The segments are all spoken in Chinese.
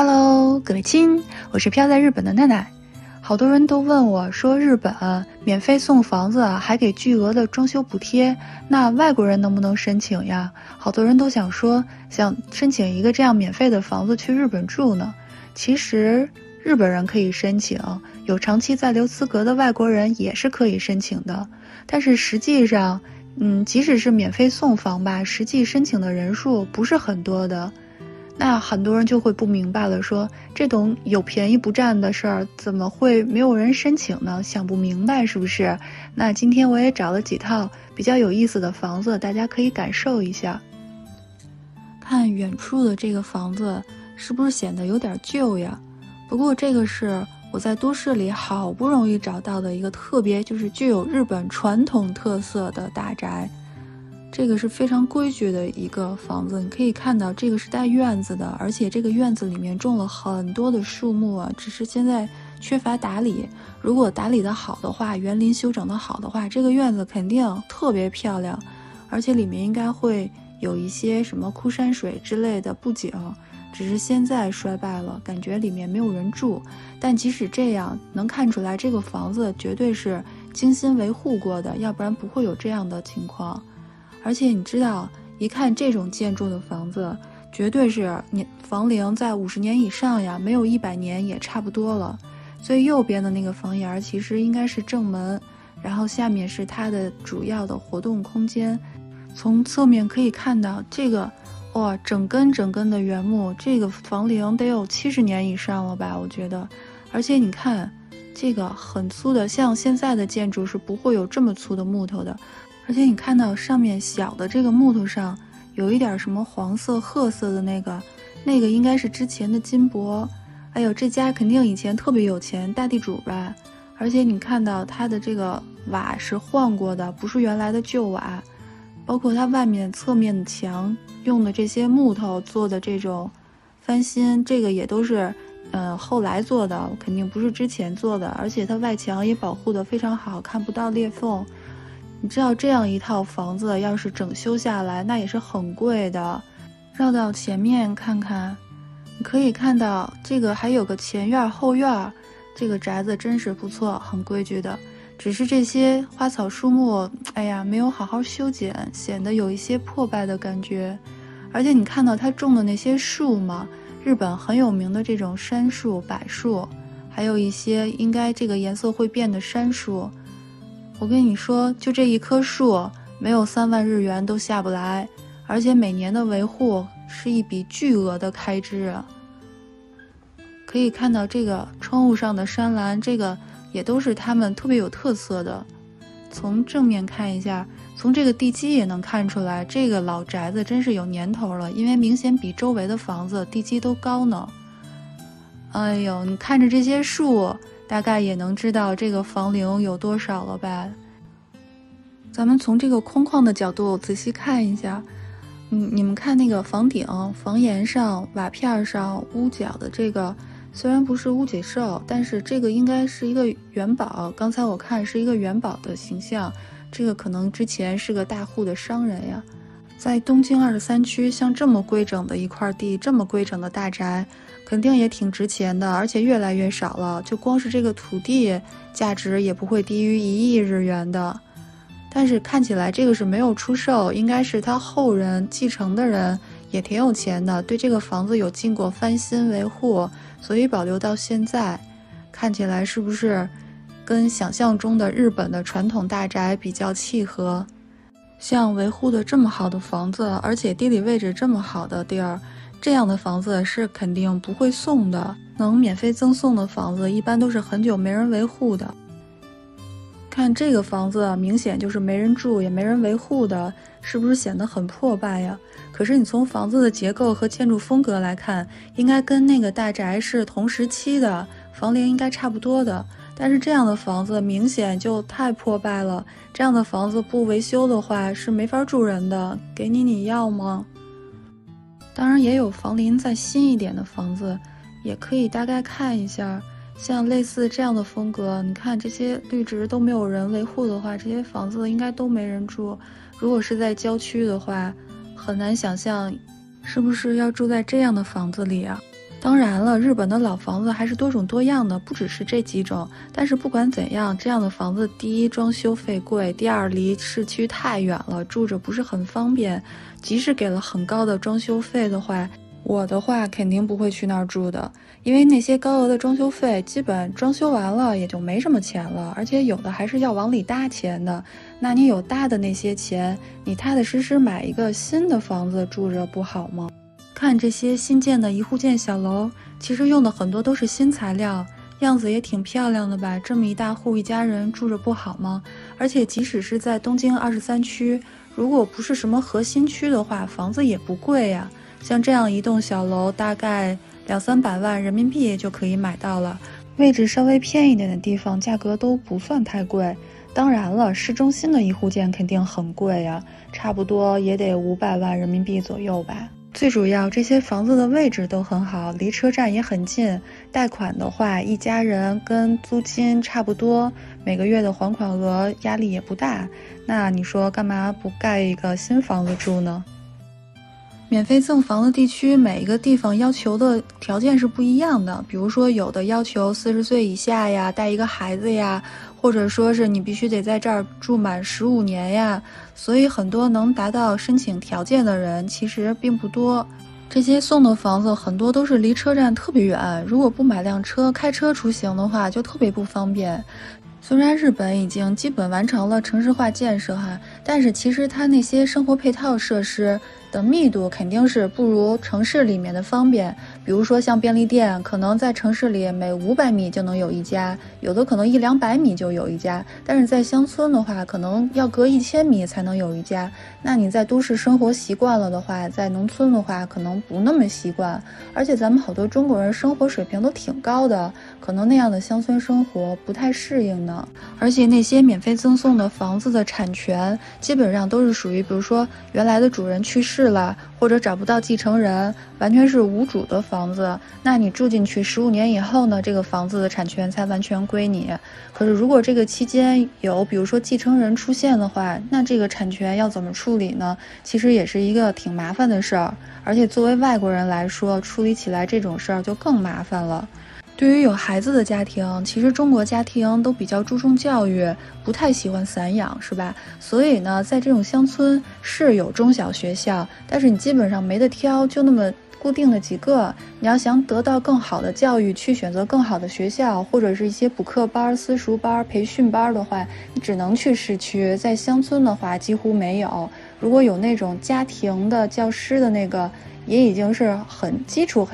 Hello， 各位亲，我是飘在日本的奈奈。好多人都问我说，日本免费送房子，还给巨额的装修补贴，那外国人能不能申请呀？好多人都想说，想申请一个这样免费的房子去日本住呢。其实日本人可以申请，有长期在留资格的外国人也是可以申请的。但是实际上，即使是免费送房吧，实际申请的人数不是很多的。那很多人就会不明白了，说这种有便宜不占的事儿怎么会没有人申请呢？想不明白是不是？那今天我也找了几套比较有意思的房子，大家可以感受一下。看远处的这个房子是不是显得有点旧呀？不过这个是我在都市里好不容易找到的一个特别就是具有日本传统特色的大宅。这个是非常规矩的一个房子，你可以看到这个是带院子的，而且这个院子里面种了很多的树木啊，只是现在缺乏打理。如果打理的好的话，园林修整的好的话，这个院子肯定特别漂亮，而且里面应该会有一些什么枯山水之类的布景，只是现在衰败了，感觉里面没有人住。但即使这样，能看出来这个房子绝对是精心维护过的，要不然不会有这样的情况。而且你知道，一看这种建筑的房子，绝对是房龄在50年以上呀，没有100年也差不多了。最右边的那个房檐其实应该是正门，然后下面是它的主要的活动空间。从侧面可以看到这个，整根的原木，这个房龄得有70年以上了吧，我觉得。而且你看，这个很粗的，像现在的建筑是不会有这么粗的木头的。而且你看到上面小的这个木头上有一点什么黄色褐色的那个应该是之前的金箔。哎呦，这家肯定以前特别有钱，大地主吧。而且你看到它的这个瓦是换过的，不是原来的旧瓦，包括它外面侧面的墙用的这些木头做的这种翻新，这个也都是后来做的，肯定不是之前做的。而且它外墙也保护的非常好，看不到裂缝。你知道这样一套房子要是整修下来，那也是很贵的。绕到前面看看，你可以看到这个还有个前院后院，这个宅子真是不错，很规矩的。只是这些花草树木，哎呀，没有好好修剪，显得有一些破败的感觉。而且你看到他种的那些树嘛，日本很有名的这种杉树、柏树，还有一些应该这个颜色会变的杉树。我跟你说，就这一棵树，没有3万日元都下不来，而且每年的维护是一笔巨额的开支。可以看到这个窗户上的山岚，这个也都是他们特别有特色的。从正面看一下，从这个地基也能看出来，这个老宅子真是有年头了，因为明显比周围的房子地基都高呢。哎呦，你看着这些树，大概也能知道这个房龄有多少了吧。咱们从这个空旷的角度仔细看一下，你们看那个房顶、房檐上、瓦片上、屋角的这个，虽然不是屋脊兽，但是这个应该是一个元宝。刚才我看是一个元宝的形象，这个可能之前是个大户的商人呀。在东京23区，像这么规整的一块地，这么规整的大宅，肯定也挺值钱的，而且越来越少了。就光是这个土地价值也不会低于1亿日元的。但是看起来这个是没有出售，应该是他后人继承的人也挺有钱的，对这个房子有经过翻新维护，所以保留到现在。看起来是不是跟想象中的日本的传统大宅比较契合？像维护的这么好的房子，而且地理位置这么好的地儿，这样的房子是肯定不会送的。能免费赠送的房子一般都是很久没人维护的。看这个房子，明显就是没人住也没人维护的，是不是显得很破败呀？可是你从房子的结构和建筑风格来看，应该跟那个大宅是同时期的，房龄应该差不多的。但是这样的房子明显就太破败了，这样的房子不维修的话是没法住人的，给你要吗？当然也有房龄再新一点的房子，也可以大概看一下，像类似这样的风格，你看这些绿植都没有人维护的话，这些房子应该都没人住。如果是在郊区的话，很难想象是不是要住在这样的房子里啊。当然了，日本的老房子还是多种多样的，不只是这几种。但是不管怎样，这样的房子，第一装修费贵，第二离市区太远了，住着不是很方便。即使给了很高的装修费的话，我的话肯定不会去那儿住的，因为那些高额的装修费，基本装修完了也就没什么钱了，而且有的还是要往里搭钱的。那你有搭的那些钱，你踏踏实实买一个新的房子住着不好吗？看这些新建的一户建小楼，其实用的很多都是新材料，样子也挺漂亮的吧？这么一大户一家人住着不好吗？而且即使是在东京23区，如果不是什么核心区的话，房子也不贵呀。像这样一栋小楼，大概200-300万人民币就可以买到了。位置稍微偏一点的地方，价格都不算太贵。当然了，市中心的一户建肯定很贵呀，差不多也得500万人民币左右吧。最主要，这些房子的位置都很好，离车站也很近。贷款的话，一家人跟租金差不多，每个月的还款额压力也不大。那你说干嘛不盖一个新房子住呢？免费赠房的地区，每一个地方要求的条件是不一样的。比如说，有的要求40岁以下呀，带一个孩子呀，或者说是你必须得在这儿住满15年呀。所以，很多能达到申请条件的人其实并不多。这些送的房子很多都是离车站特别远，如果不买辆车，开车出行的话就特别不方便。虽然日本已经基本完成了城市化建设哈，但是其实它那些生活配套设施的密度肯定是不如城市里面的方便。比如说像便利店，可能在城市里每500米就能有一家，有的可能100-200米就有一家，但是在乡村的话，可能要隔1000米才能有一家。那你在都市生活习惯了的话，在农村的话可能不那么习惯。而且咱们好多中国人生活水平都挺高的，可能那样的乡村生活不太适应呢。而且那些免费赠送的房子的产权基本上都是属于，比如说原来的主人去世了，或者找不到继承人，完全是无主的房子。那你住进去15年以后呢，这个房子的产权才完全归你。可是如果这个期间有比如说继承人出现的话，那这个产权要怎么处理呢？其实也是一个挺麻烦的事儿，而且作为外国人来说，处理起来这种事儿就更麻烦了。对于有孩子的家庭，其实中国家庭都比较注重教育，不太喜欢散养，是吧？所以呢，在这种乡村是有中小学校，但是你基本上没得挑，就那么固定的几个。你要想得到更好的教育，去选择更好的学校，或者是一些补课班、私塾班、培训班的话，你只能去市区。在乡村的话，几乎没有。如果有那种家庭的教师的那个，也已经是很基础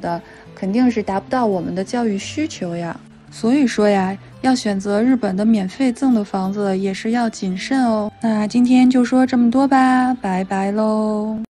的，肯定是达不到我们的教育需求呀。所以说呀，要选择日本的免费赠的房子也是要谨慎哦。那今天就说这么多吧，拜拜喽。